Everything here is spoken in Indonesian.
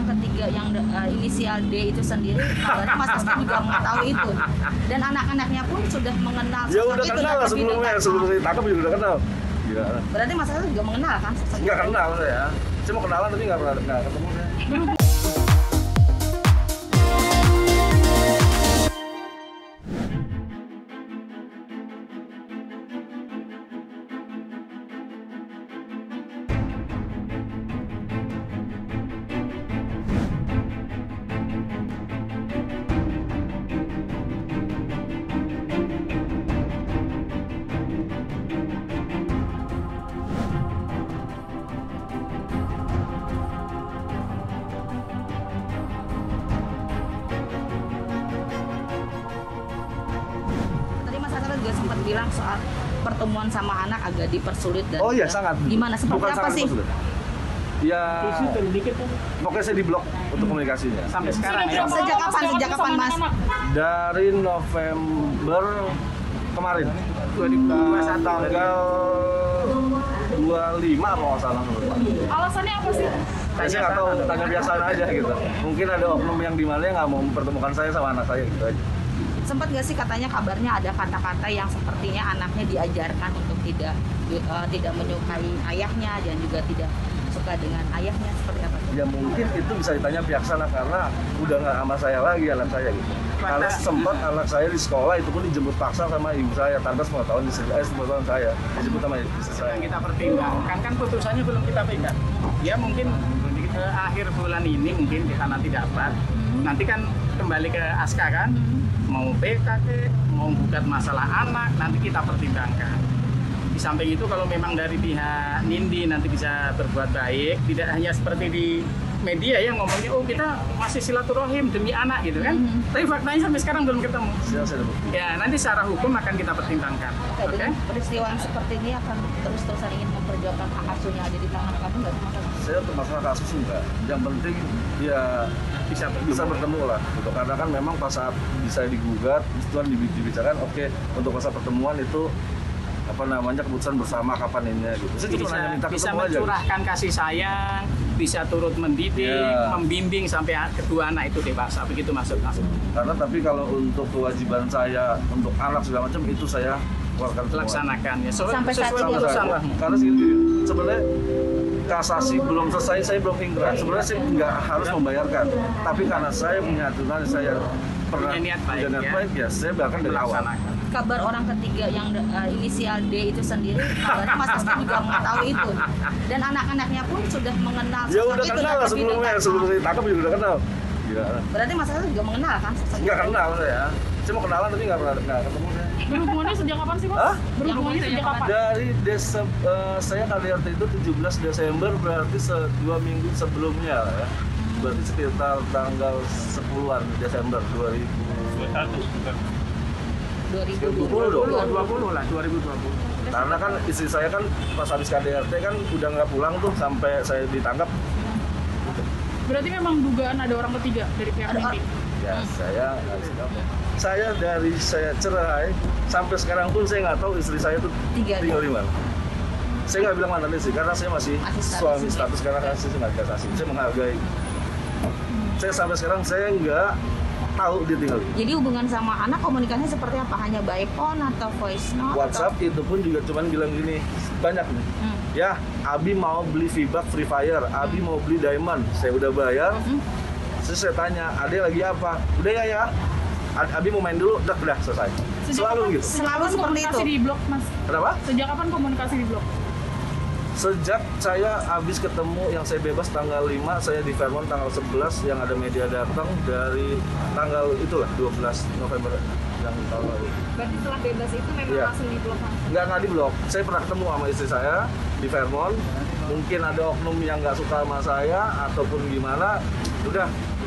yang ketiga yang inisial D itu sendiri, kabarnya Mas Aska juga mengetahui itu. Dan anak-anaknya pun sudah mengenal sosok itu. Ya udah kenal lah sebelumnya, sebelum saya ditangkap juga udah kenal. Ya. Berarti Mas Aska juga mengenal kan? Nggak kenal saya, cuma kenalan tapi nggak pernah ketemu saya. Bilang soal pertemuan sama anak agak dipersulit dan oh iya sangat gimana seperti bukan apa sih persulit. Ya makanya saya diblok untuk komunikasinya sampai sekarang ya. Sejak kapan Mas? Dari November kemarin 2021 tanggal 25 kalau salah. Alasannya apa sih? Saya nggak tahu, tanya biasa aja gitu. Mungkin ada oknum yang di mana nggak mau mempertemukan saya sama anak saya gitu aja. Sempat nggak sih katanya kabarnya ada kata-kata yang sepertinya anaknya diajarkan untuk tidak menyukai ayahnya dan juga tidak suka dengan ayahnya seperti apa? Ya mungkin itu bisa ditanya pihak sana karena udah nggak sama saya lagi anak saya gitu. Karena sempat anak saya di sekolah itu pun dijemput paksa sama ibu saya tanpa sepengetahuan saya dijemput sama ibu saya. Kita pertimbangkan kan putusannya belum kita pegang. Ya mungkin akhir bulan ini mungkin kita nanti dapat. Nanti kan kembali ke Aska kan. Mau PKK, mau gugat masalah anak, nanti kita pertimbangkan. Di samping itu kalau memang dari pihak Nindy nanti bisa berbuat baik, tidak hanya seperti di media yang ngomongnya, oh kita masih silaturahim demi anak gitu kan. Tapi faktanya sampai sekarang belum ketemu. Ya nanti secara hukum akan kita pertimbangkan. Okay? Peristiwa yang seperti ini akan terus-terusan ingin memperjuangkan hak asuhnya ada di tangan kamu nggak? Saya untuk masalah kasus enggak. Yang penting ya bisa bertemu lah gitu. Karena kan memang pas saat bisa digugat, itu dibicarakan oke, untuk masa pertemuan itu apa namanya keputusan bersama kapan ini gitu. Saya cuma hanya minta bisa mencurahkan aja, gitu. Kasih sayang, bisa turut mendidik, membimbing sampai kedua anak itu dewasa, begitu maksudnya. Karena tapi kalau untuk kewajiban saya untuk anak segala macam itu saya laksanakan ya. Sampai saat ini karena sebenarnya kasasi belum selesai, saya belum ingkrah. Sebenarnya saya nggak harus membayarkan, tapi karena saya punya aturan, saya pernah punya niat baik ya, saya bahkan dari awal. Kabar orang ketiga yang inisial D itu sendiri, kabarnya Mas Aska juga mengetahui itu. Dan anak-anaknya pun sudah mengenal sosok itu. Ya udah kenal lah sebelumnya, sebelum saya ditangkap juga udah kenal. Berarti Mas Aska juga mengenal kan? Nggak kenal saya, cuma kenalan tapi nggak pernah ketemu saya. Berhubungannya sejak kapan sih, Mas? Berhubungannya sejak kapan? Dari saya KDRT itu 17 Desember, berarti 2 minggu sebelumnya ya. Berarti sekitar tanggal 10-an Desember 2020. Karena kan istri saya kan pas habis KDRT kan udah nggak pulang tuh sampai saya ditangkap. Berarti memang dugaan ada orang ketiga dari pihak Nindy? Ya, dari saya cerai sampai sekarang pun saya nggak tahu istri saya itu tinggal di mana. Saya nggak bilang mantannya sih, karena saya masih suami status karena saya nggak kasasi. Saya menghargai. Saya sampai sekarang saya nggak tahu dia tinggal. Jadi hubungan sama anak komunikasinya seperti apa? Hanya by phone atau voice note? WhatsApp atau? Itu pun juga cuman bilang gini, banyak nih. Ya, Abi mau beli V-Buck Free Fire, Abi mau beli Diamond, saya udah bayar. Terus saya tanya, Ade lagi apa? Udah ya, Abi mau main dulu, udah selesai. Selalu seperti itu. Komunikasi di blog, Mas. Kenapa? Sejak kapan komunikasi di blog? Sejak saya habis ketemu yang saya bebas tanggal 5, saya di Vermont tanggal 11 yang ada media datang dari tanggal itulah 12 November yang tahun lalu. Berarti setelah bebas itu memang langsung di blok? Nggak di blok. Saya pernah ketemu sama istri saya di Vermont. Mungkin ada oknum yang nggak suka sama saya ataupun gimana, udah